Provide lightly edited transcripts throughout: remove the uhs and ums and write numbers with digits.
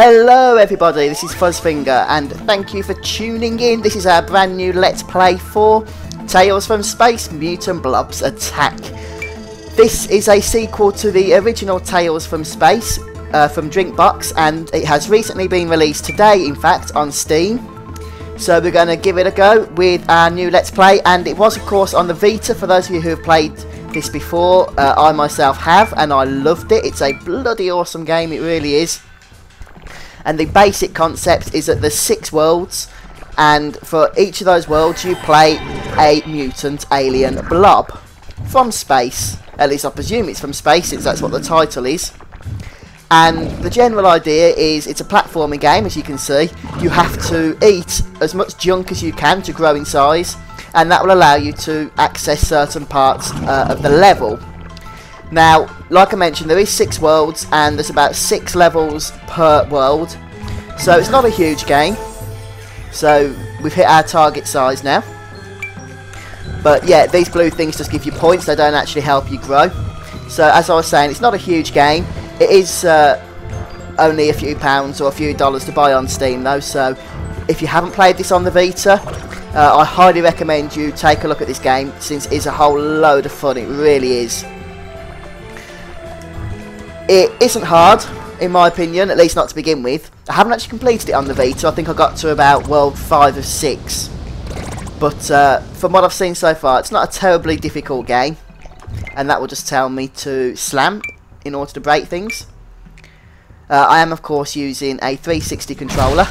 Hello everybody, this is Fuzzfinger and thank you for tuning in. This is our brand new Let's Play for Tales from Space Mutant Blobs Attack. This is a sequel to the original Tales from Space from Drinkbox, and it has recently been released today, in fact, on Steam. So we're going to give it a go with our new Let's Play, and it was of course on the Vita for those of you who have played this before. I myself have, and I loved it. It's a bloody awesome game, it really is. And the basic concept is that there's 6 worlds, and for each of those worlds you play a mutant alien blob from space. At least I presume it's from space, since that's what the title is. And the general idea is it's a platforming game, as you can see. You have to eat as much junk as you can to grow in size, and that will allow you to access certain parts of the level. Now, like I mentioned, there is 6 worlds and there's about 6 levels per world, so it's not a huge game. So we've hit our target size now, but yeah, these blue things just give you points, they don't actually help you grow. So as I was saying, it's not a huge game. It is only a few pounds or a few dollars to buy on Steam though, so if you haven't played this on the Vita, I highly recommend you take a look at this game, since it's a whole load of fun, it really is. It isn't hard, in my opinion, at least not to begin with. I haven't actually completed it on the Vita. I think I got to about world 5 of 6. But from what I've seen so far, it's not a terribly difficult game. And that will just tell me to slam in order to break things. I am, of course, using a 360 controller.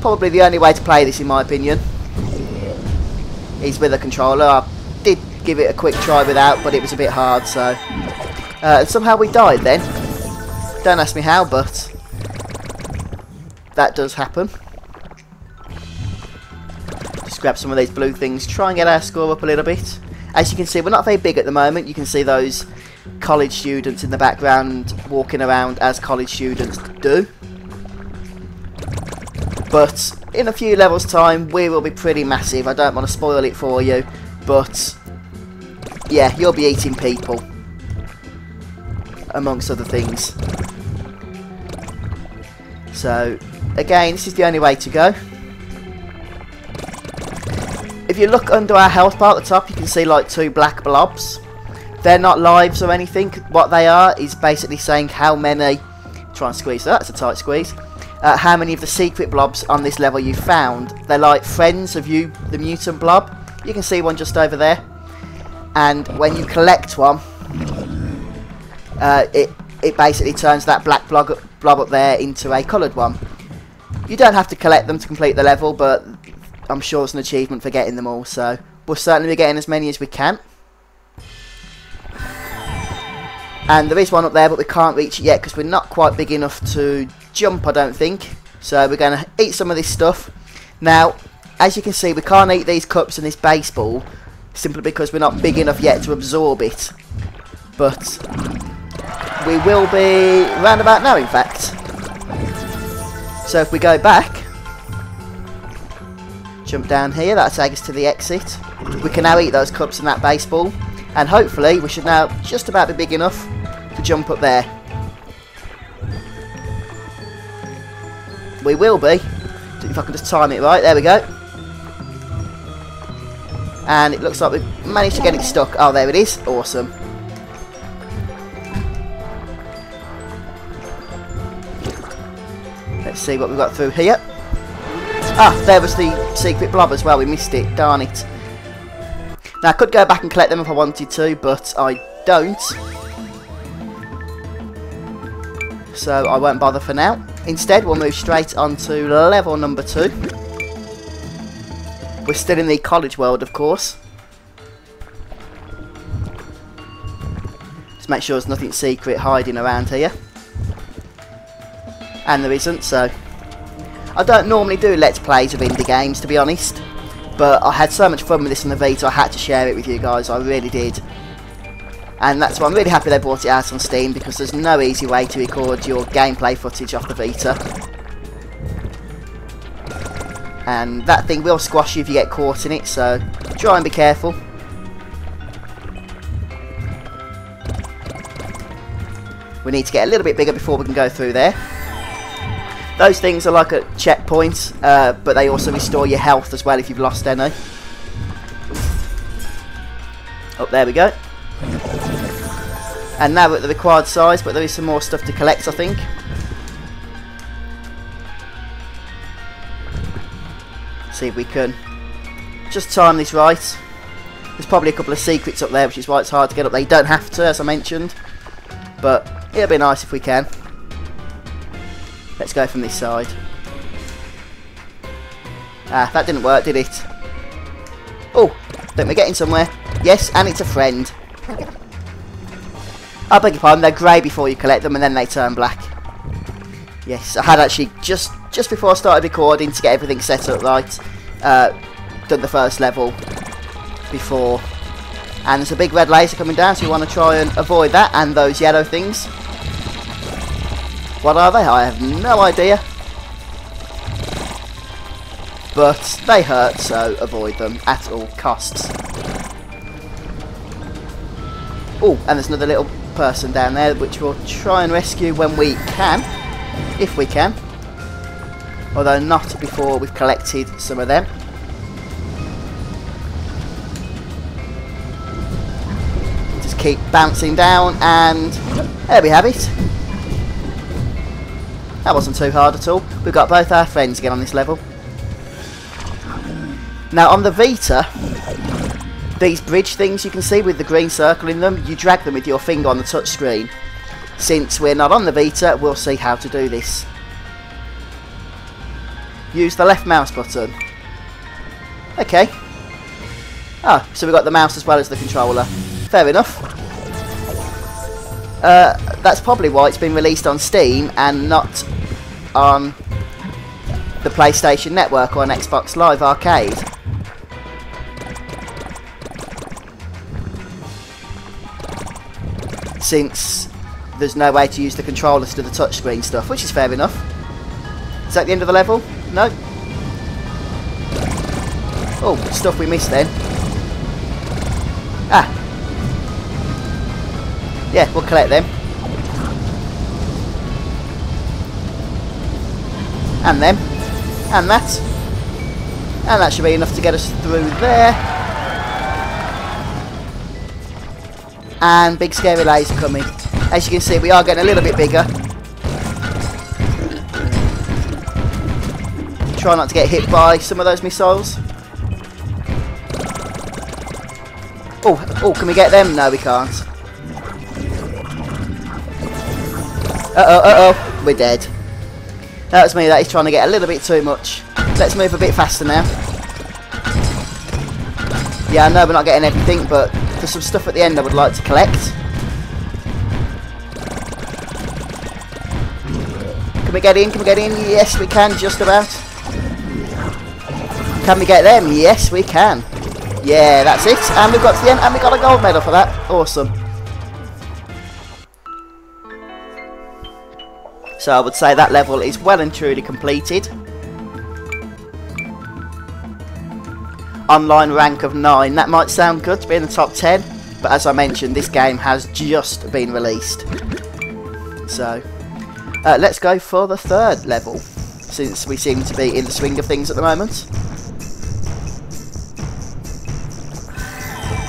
Probably the only way to play this, in my opinion, is with a controller. I did give it a quick try without, but it was a bit hard, so... somehow we died then. Don't ask me how, but that does happen. Just grab some of these blue things, try and get our score up a little bit. As you can see, we're not very big at the moment. You can see those college students in the background walking around as college students do. But in a few levels time, we will be pretty massive. I don't want to spoil it for you, but yeah, you'll be eating people, amongst other things. So again, this is the only way to go. If you look under our health bar at the top, you can see like 2 black blobs. They're not lives or anything. What they are is basically saying how many, try and squeeze that, that's a tight squeeze, how many of the secret blobs on this level you found. They're like friends of you, the mutant blob. You can see one just over there, and when you collect one, it basically turns that black blob up there into a coloured one. You don't have to collect them to complete the level, but I'm sure it's an achievement for getting them all, so we'll certainly be getting as many as we can. And there is one up there, but we can't reach it yet because we're not quite big enough to jump, I don't think. So we're going to eat some of this stuff. Now, as you can see, we can't eat these cups and this baseball, simply because we're not big enough yet to absorb it. But we will be round about now, in fact. So if we go back, jump down here, that'll take us to the exit. We can now eat those cups and that baseball, and hopefully we should now just about be big enough to jump up there. We will be, if I can just time it right. There we go. And it looks like we've managed to get it stuck. Oh, there it is. Awesome. Let's see what we've got through here. Ah, there was the secret blob as well. We missed it. Darn it. Now, I could go back and collect them if I wanted to, but I don't. So I won't bother for now. Instead, we'll move straight on to level number 2. We're still in the college world, of course. Just make sure there's nothing secret hiding around here. And there isn't, so I don't normally do Let's Plays of indie games, to be honest, but I had so much fun with this on the Vita I had to share it with you guys, I really did. And that's why I'm really happy they brought it out on Steam, because there's no easy way to record your gameplay footage off the Vita. And that thing will squash you if you get caught in it, so try and be careful. We need to get a little bit bigger before we can go through there. Those things are like a checkpoint, but they also restore your health as well if you've lost any. Oh, there we go. And now we're at the required size, but there is some more stuff to collect, I think. See if we can just time this right. There's probably a couple of secrets up there, which is why it's hard to get up there. You don't have to, as I mentioned, but it'll be nice if we can. Let's go from this side. Ah, that didn't work, did it? Oh, don't we get in somewhere? Yes, and it's a friend. I beg your pardon, they're grey before you collect them and then they turn black. Yes, I had actually, just before I started recording to get everything set up right, done the first level before. And there's a big red laser coming down, so you want to try and avoid that and those yellow things. What are they? I have no idea. But they hurt, so avoid them at all costs. Oh, and there's another little person down there which we'll try and rescue when we can. If we can. Although not before we've collected some of them. Just keep bouncing down and there we have it. That wasn't too hard at all. We've got both our friends again on this level. Now on the Vita, these bridge things you can see with the green circle in them, you drag them with your finger on the touchscreen. Since we're not on the Vita, we'll see how to do this. Use the left mouse button. Okay. Ah, so we've got the mouse as well as the controller. Fair enough. That's probably why it's been released on Steam and not on the PlayStation Network or on Xbox Live Arcade. Since there's no way to use the controllers to do the touchscreen stuff, which is fair enough. Is that the end of the level? No. Oh, stuff we missed then. Ah. Yeah, we'll collect them. And them. And that. And that should be enough to get us through there. And big scary laser coming. As you can see, we are getting a little bit bigger. Try not to get hit by some of those missiles. Oh, can we get them? No, we can't. Uh-oh, we're dead. That was me, that is trying to get a little bit too much. Let's move a bit faster now. Yeah, I know we're not getting everything, but there's some stuff at the end I would like to collect. Can we get in? Can we get in? Yes, we can, just about. Can we get them? Yes, we can. Yeah, that's it. And we've got to the end, and we got a gold medal for that. Awesome. So I would say that level is well and truly completed. Online rank of 9. That might sound good to be in the top 10. But as I mentioned, this game has just been released. So let's go for the third level. Since we seem to be in the swing of things at the moment.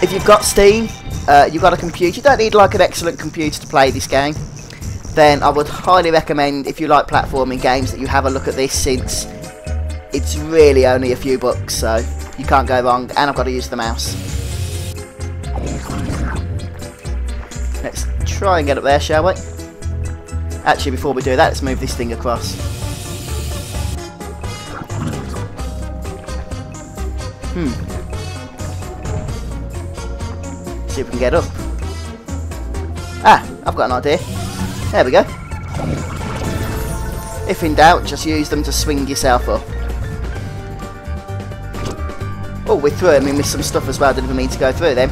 If you've got Steam, you've got a computer. You don't need like an excellent computer to play this game. Then I would highly recommend, if you like platforming games, that you have a look at this, since it's really only a few bucks, so you can't go wrong. And I've got to use the mouse. Let's try and get up there, shall we? Actually, before we do that, let's move this thing across. See if we can get up. Ah, I've got an idea. There we go. If in doubt, just use them to swing yourself up. Oh, we're through and we missed some stuff as well. Didn't even mean to go through them.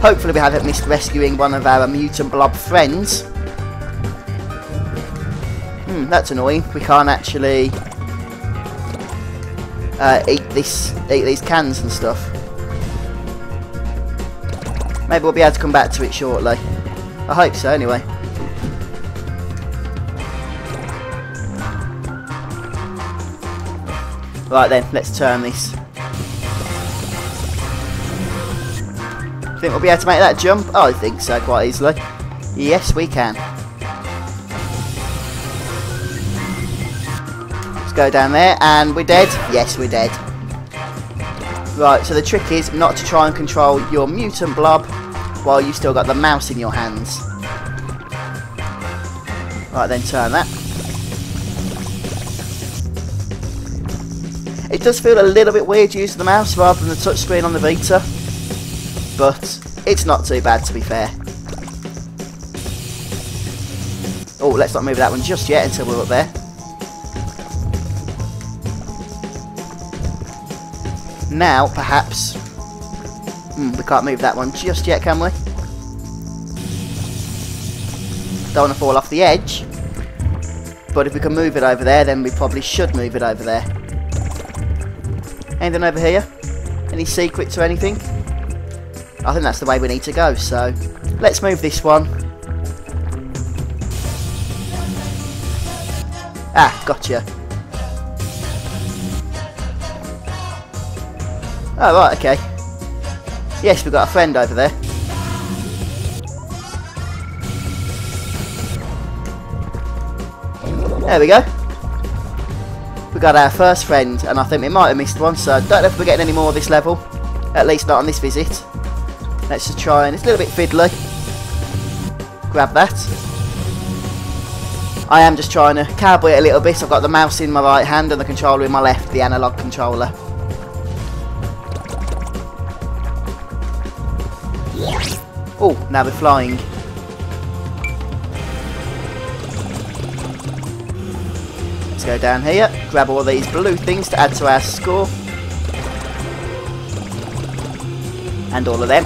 Hopefully we haven't missed rescuing one of our mutant blob friends. That's annoying. We can't actually eat these cans and stuff. Maybe we'll be able to come back to it shortly. I hope so, anyway. Right then, let's turn this. Think we'll be able to make that jump? Oh, I think so, quite easily. Yes, we can. Let's go down there, and we're dead. Yes, we're dead. Right, so the trick is not to try and control your mutant blob while you've still got the mouse in your hands. Right then, turn that. It does feel a little bit weird using the mouse rather than the touchscreen on the Vita, but it's not too bad, to be fair. Oh, let's not move that one just yet until we're up there. Now, perhaps... we can't move that one just yet, can we? Don't want to fall off the edge. But if we can move it over there, then we probably should move it over there. Anything over here? Any secrets or anything? I think that's the way we need to go, so... let's move this one. Ah, gotcha. Oh, right, okay. Yes, we've got a friend over there. There we go. We got our first friend, and I think we might have missed one, so I don't know if we're getting any more of this level. At least not on this visit. Let's just try, and it's a little bit fiddly. Grab that. I am just trying to cowboy it a little bit. I've got the mouse in my right hand and the controller in my left, the analogue controller. Oh, now we're flying. Let's go down here, grab all these blue things to add to our score. And all of them.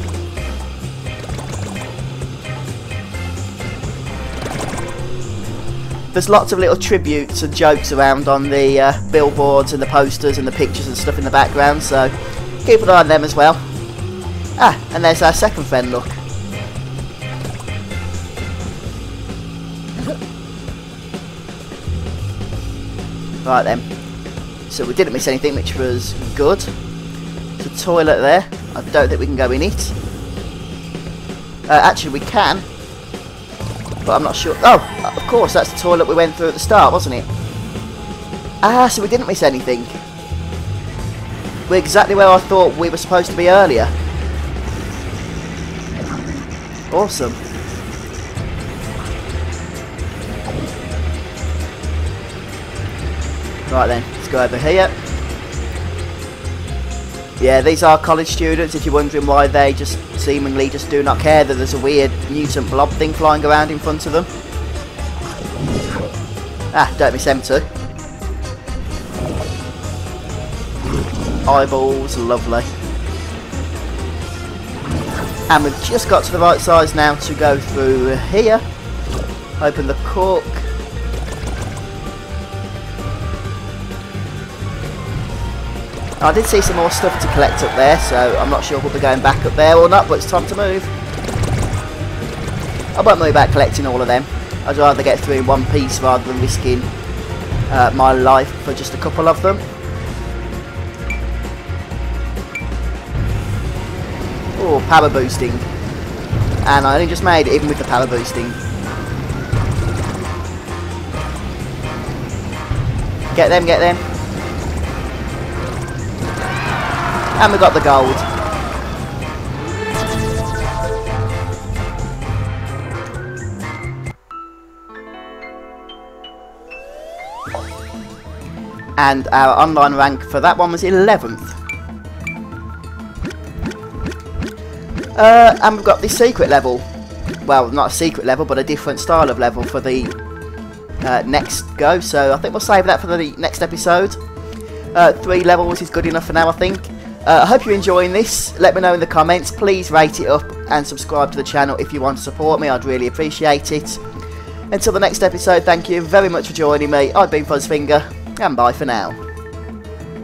There's lots of little tributes and jokes around on the billboards and the posters and the pictures and stuff in the background, so keep an eye on them as well. Ah, and there's our second friend, look. Right then, so we didn't miss anything, which was good. There's a toilet there, I don't think we can go in it. Actually we can, but I'm not sure. Oh, of course, that's the toilet we went through at the start, wasn't it? Ah, so we didn't miss anything. We're exactly where I thought we were supposed to be earlier. Awesome. Right then, let's go over here. Yeah, these are college students, if you're wondering why they just seemingly just do not care that there's a weird mutant blob thing flying around in front of them. Ah, don't miss them too. Eyeballs, lovely. And we've just got to the right size now to go through here. Open the cork. I did see some more stuff to collect up there, so I'm not sure if we'll be going back up there or not, but it's time to move. I won't worry about collecting all of them. I'd rather get through in one piece rather than risking my life for just a couple of them. Oh, power boosting. And I only just made it, even with the power boosting. Get them, get them. And we got the gold. And our online rank for that one was 11th. And we've got the secret level. Well, not a secret level, but a different style of level for the next go. So I think we'll save that for the next episode. 3 levels is good enough for now, I think. I hope you're enjoying this. Let me know in the comments. Please rate it up and subscribe to the channel if you want to support me. I'd really appreciate it. Until the next episode, thank you very much for joining me. I've been Fuzzfinger, and bye for now.